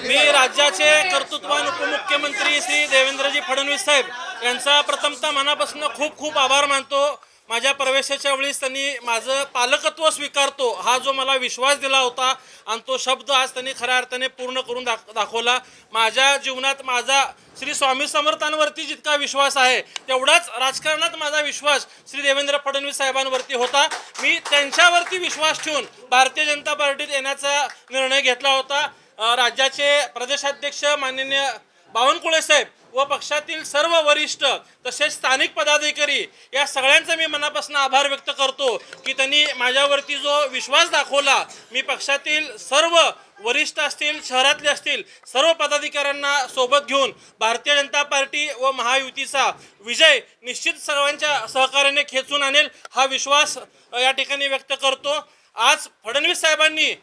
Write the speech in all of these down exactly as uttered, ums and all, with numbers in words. मी राज्याचे कर्तृत्वान उपमुख्यमंत्री श्री देवेंद्रजी फडणवीस साहेब यांचा प्रथमतः मनापासून खूप खूप आभार मानतो। माझ्या प्रवेशाच्या वेळीस त्यांनी माझं पालकत्व स्वीकारतो हा जो मला विश्वास दिला होता आणि तो शब्द आज त्यांनी खऱ्या अर्थाने पूर्ण करून दाखवला। माझ्या जीवनात माझा श्री स्वामी समर्थांवरती जितका विश्वास आहे तेवढाच राजकारणात माझा विश्वास श्री देवेंद्र फडणवीस साहेबांवरती होता। मी त्यांच्यावरती विश्वास ठेवून भारतीय जनता पार्टीत येण्याचा निर्णय घेतला होता। राज्याचे प्रदेशाध्यक्ष माननीय बावनकुळे साहेब व पक्षातील सर्व वरिष्ठ तसेच स्थानिक पदाधिकारी या सगळ्यांचा मी मनापासून आभार व्यक्त करतो की त्यांनी माझ्यावरती जो विश्वास दाखवला। मी पक्षातील सर्व वरिष्ठ असतील शहरातले असतील सर्व पदाधिकाऱ्यांना सोबत घेऊन भारतीय जनता पार्टी व महायुतीचा विजय निश्चित सर्वांच्या सहकार्याने खेचून आणेल हा विश्वास या ठिकाणी व्यक्त करतो। आज फडणवीस साहेबांनी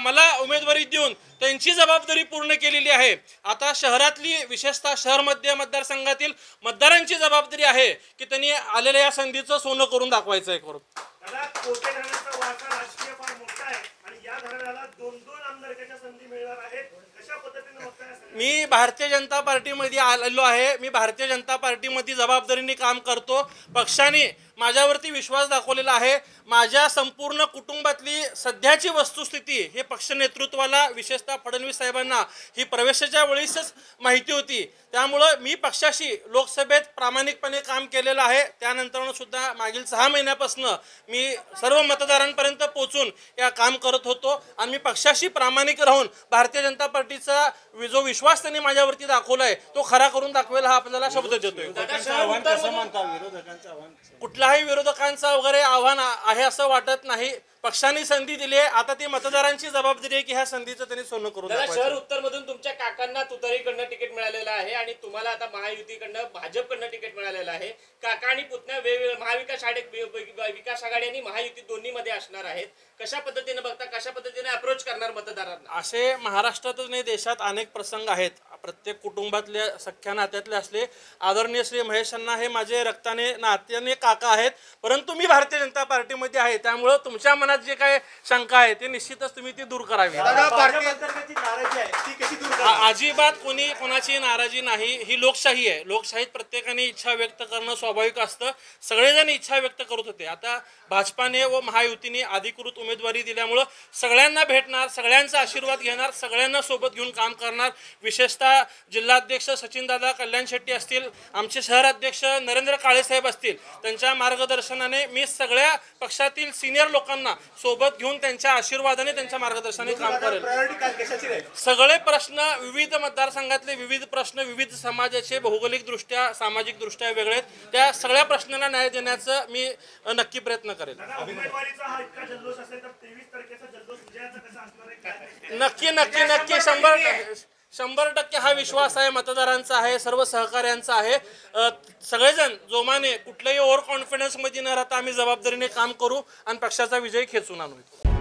मला उमेदवारी देऊन त्यांची जबाबदारी पूर्ण केलेली आहे। आता शहरातली विशेषतः शहर मध्य मतदारसंघातील मतदारांची जबाबदारी आहे की त्यांनी आलेल्या या संधीचं सोनं करून दाखवायचं आहे। करून मी भारतीय जनता पार्टीमध्ये आलेलो आहे। मी भारतीय जनता पार्टीमध्ये जबाबदारीने काम करतो। पक्षाने माझ्यावरती विश्वास दाखवलेला आहे। माझ्या संपूर्ण कुटुंबातली सध्याची वस्तुस्थिती हे पक्ष नेतृत्वाला विशेषतः फडणवीस साहेबांना ही प्रवेशाच्या वेळीसच माहिती होती। त्यामुळे मी पक्षाशी लोकसभेत प्रामाणिकपणे काम केलेलं आहे। त्यानंतर सुद्धा मागील सहा महिन्यापासून मी सर्व मतदारांपर्यंत पोहोचून या काम करत होतो आणि मी पक्षाशी प्रामाणिक राहून भारतीय जनता पार्टीचा जो विश्वास त्यांनी माझ्यावरती दाखवलाय तो खरा करून दाखवेल हा आपल्याला शब्द देतोय। कुठला काही विरोधकांचा वगैरे आव्हान आहे असं वाटत नाही। पक्षाने संधी दिली आहे आता ती मतदारांची जबाबदारी आहे की ह्या संधीचं त्यांनी सोनं करून दाखवायचं। शहर उत्तरमधून तुमच्या काकांना तुतारीकडनं तिकीट मिळालेलं आहे आणि तुम्हाला आता महायुतीकडनं भाजपकडनं तिकीट मिळालेलं आहे। काका आणि पुतण्या महाविकास आघाडी विकास आघाडी आणि महायुती दोन्हीमध्ये असणार आहेत। कशा पद्धतीने बघता कशा पद्धतीने अप्रोच करणार मतदारांना? असे महाराष्ट्रातच नाही देशात अनेक प्रसंग आहेत। प्रत्येक कुटुंबातल्या सख्या नात्यातले असले आदरणीय श्री महेश यांना हे माझे रक्ताने नात्याने काका आहेत परंतु मी भारतीय जनता पार्टीमध्ये आहे त्यामुळे तुमच्या मनात जे काय शंका आहे ते निश्चितच तुम्ही ती दूर करावी। अजिबात कोणी कोणाची नाराजी नाही। ही लोकशाही आहे। लोकशाहीत प्रत्येकाने इच्छा व्यक्त करणं स्वाभाविक असतं। सगळेजण इच्छा व्यक्त करत होते। आता भाजपाने व महायुतीने अधिकृत उमेदवारी दिल्यामुळं सगळ्यांना भेटणार सगळ्यांचा आशीर्वाद घेणार सगळ्यांना सोबत घेऊन काम करणार। विशेषतः जिल्हाध्यक्ष सचिन दादा कल्याण शेट्टी असतील आमचे शहराध्यक्ष नरेंद्र काळे साहेब असतील त्यांच्या मार्गदर्शनाने मी सगळ्या पक्षातील सिनियर लोकांना सोबत घेऊन त्यांच्या आशीर्वादाने त्यांच्या मार्गदर्शनाने काम करेल। सगळे प्रश्न विविध मतदारसंघातले विविध प्रश्न विविध समाजाचे भौगोलिकदृष्ट्या सामाजिकदृष्ट्या वेगळे आहेत त्या सगळ्या प्रश्नांना न्याय देण्याचं मी नक्की प्रयत्न करेल। नक्की नक्की नक्की शंभर शंभर टक्के हा विश्वास आहे मतदारांचा आहे सर्व सहकार्यांचा आहे। सगळेजण जोमाने कुठल्याही ओव्हर कॉन्फिडन्समध्ये न राहता आम्ही जबाबदारीने काम करू आणि पक्षाचा विजय खेचून आणू।